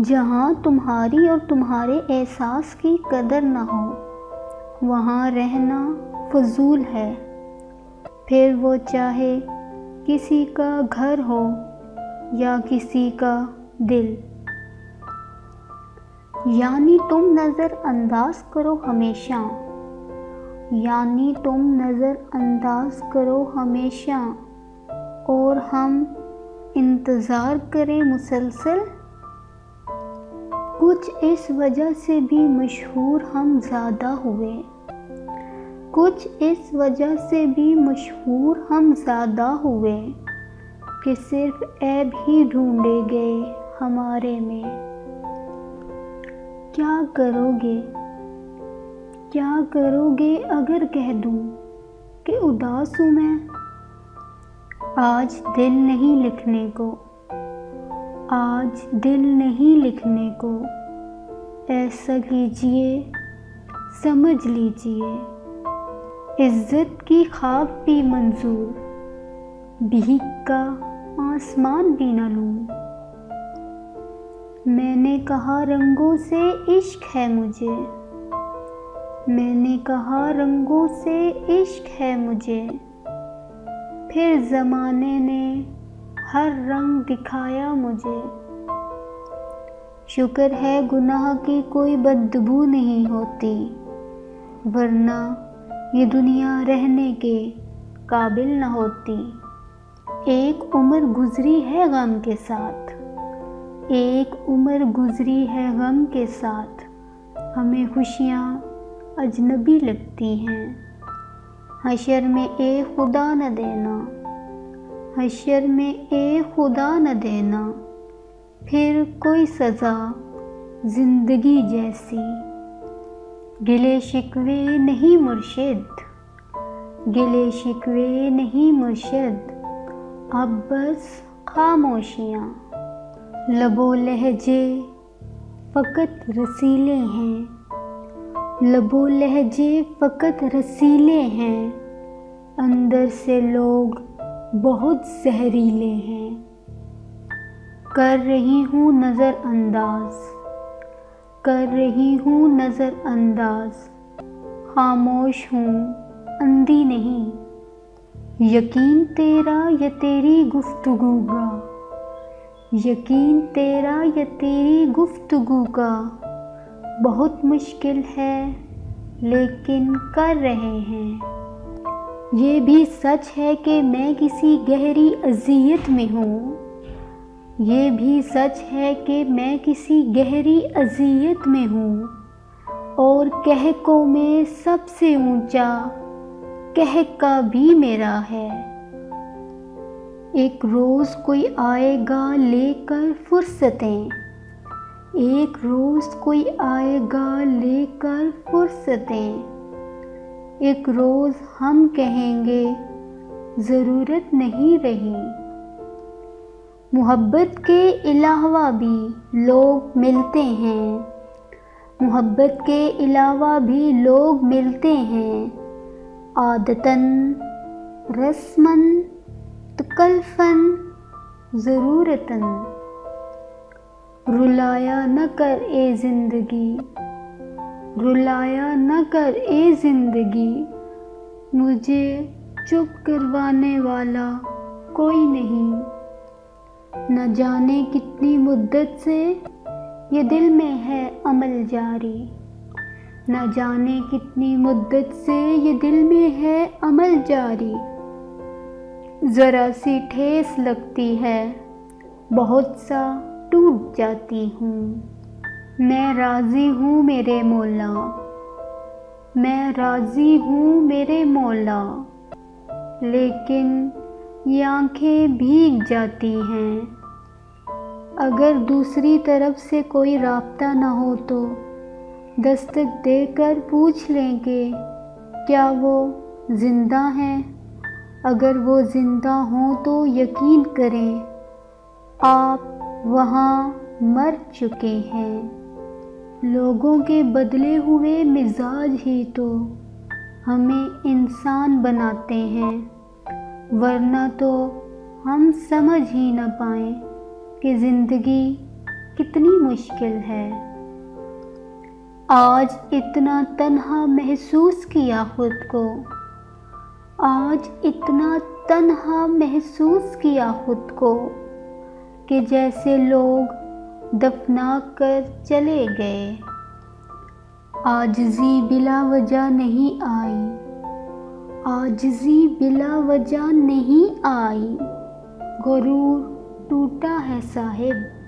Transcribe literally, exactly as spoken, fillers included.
जहाँ तुम्हारी और तुम्हारे एहसास की कदर ना हो, वहाँ रहना फजूल है। फिर वो चाहे किसी का घर हो या किसी का दिल। यानी तुम नज़रअंदाज करो हमेशा, यानी तुम नज़रअंदाज करो हमेशा, और हम इंतज़ार करें मुसलसल। कुछ इस वजह से भी मशहूर हम ज़्यादा हुए, कुछ इस वजह से भी मशहूर हम ज़्यादा हुए, कि सिर्फ ऐब ही ढूंढे गए हमारे में। क्या करोगे, क्या करोगे अगर कह दूँ कि उदास हूँ मैं। आज दिल नहीं लिखने को, आज दिल नहीं लिखने को, ऐसा कीजिए समझ लीजिए। इज्जत की ख्वाब भी मंजूर, भीग का आसमान भी न लूं। मैंने कहा रंगों से इश्क है मुझे, मैंने कहा रंगों से इश्क है मुझे। फिर ज़माने ने हर रंग दिखाया मुझे। शुक्र है गुनाह की कोई बदबू नहीं होती, वरना ये दुनिया रहने के काबिल न होती। एक उम्र गुजरी है गम के साथ, एक उम्र गुजरी है गम के साथ, हमें खुशियाँ अजनबी लगती हैं। हशर में ए खुदा न देना, हश्र में ए खुदा न देना, फिर कोई सज़ा ज़िंदगी जैसी। गिले शिकवे नहीं मुर्शिद, गिले शिकवे नहीं मुर्शिद, अब बस खामोशियाँ। लबो लहजे फ़कत रसीले हैं, लबो लहजे फ़कत रसीले हैं, अंदर से लोग बहुत जहरीले हैं। कर रही हूँ नज़रअंदाज, कर रही हूँ नज़रअंदाज, खामोश हूँ अंधी नहीं। यकीन तेरा या तेरी गुफ्तगू का, यकीन तेरा या तेरी गुफ्तगू का, बहुत मुश्किल है लेकिन कर रहे हैं। ये भी सच है कि मैं किसी गहरी अजियत में हूँ, ये भी सच है कि मैं किसी गहरी अजियत में हूँ। और कहकों में सबसे ऊंचा कहका भी मेरा है। एक रोज़ कोई आएगा लेकर फुर्सतें, एक रोज़ कोई आएगा लेकर फुर्सतें। एक रोज़ हम कहेंगे ज़रूरत नहीं रही। मोहब्बत के अलावा भी लोग मिलते हैं, मोहब्बत के अलावा भी लोग मिलते हैं। आदतन रस्मन तकल्फन ज़रूरतन, रुलाया न कर ए ज़िंदगी, रुलाया न कर ए ज़िंदगी। मुझे चुप करवाने वाला कोई नहीं, न जाने कितनी मुद्दत से ये दिल में है अमल जारी, न जाने कितनी मुद्दत से ये दिल में है अमल जारी। ज़रा सी ठेस लगती है, बहुत सा टूट जाती हूँ। मैं राज़ी हूँ मेरे मौला, मैं राज़ी हूँ मेरे मौला, लेकिन ये आँखें भीग जाती हैं। अगर दूसरी तरफ से कोई राब्ता ना हो तो दस्तक देकर पूछ लेंगे क्या वो ज़िंदा हैं। अगर वो ज़िंदा हों तो यकीन करें आप वहाँ मर चुके हैं। लोगों के बदले हुए मिजाज ही तो हमें इंसान बनाते हैं, वरना तो हम समझ ही ना पाएँ कि ज़िंदगी कितनी मुश्किल है। आज इतना तन्हा महसूस किया खुद को, आज इतना तन्हा महसूस किया खुद को कि जैसे लोग दफना कर चले गए। आजिज़ी बिला वजह नहीं आई, आजिज़ी बिला वजह नहीं आई, गुरूर टूटा है साहिब।